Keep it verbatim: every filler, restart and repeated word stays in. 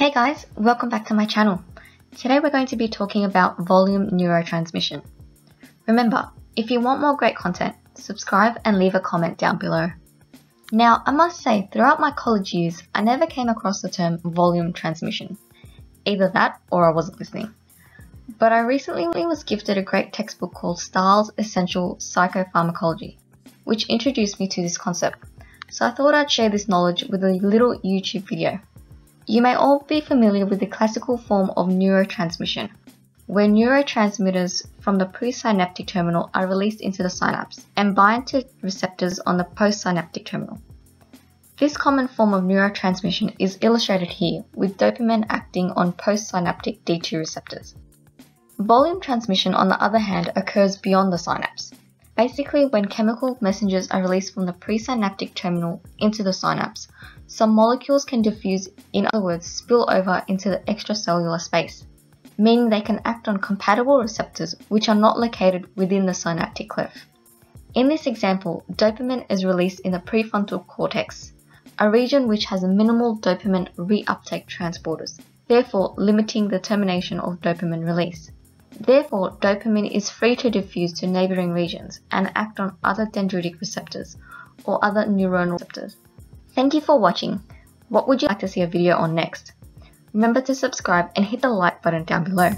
Hey guys, welcome back to my channel. Today we're going to be talking about volume neurotransmission. Remember, if you want more great content, subscribe and leave a comment down below. Now, I must say, throughout my college years, I never came across the term volume transmission. Either that or I wasn't listening. But I recently was gifted a great textbook called Stahl's Essential Psychopharmacology, which introduced me to this concept. So I thought I'd share this knowledge with a little YouTube video. You may all be familiar with the classical form of neurotransmission, where neurotransmitters from the presynaptic terminal are released into the synapse and bind to receptors on the postsynaptic terminal. This common form of neurotransmission is illustrated here with dopamine acting on postsynaptic D two receptors. Volume transmission, on the other hand, occurs beyond the synapse, basically when chemical messengers are released from the presynaptic terminal into the synapse. Some molecules can diffuse, in other words, spill over into the extracellular space, meaning they can act on compatible receptors which are not located within the synaptic cleft. In this example, dopamine is released in the prefrontal cortex, a region which has minimal dopamine reuptake transporters, therefore limiting the termination of dopamine release. Therefore, dopamine is free to diffuse to neighboring regions and act on other dendritic receptors or other neuronal receptors. Thank you for watching. What would you like to see a video on next? Remember to subscribe and hit the like button down below.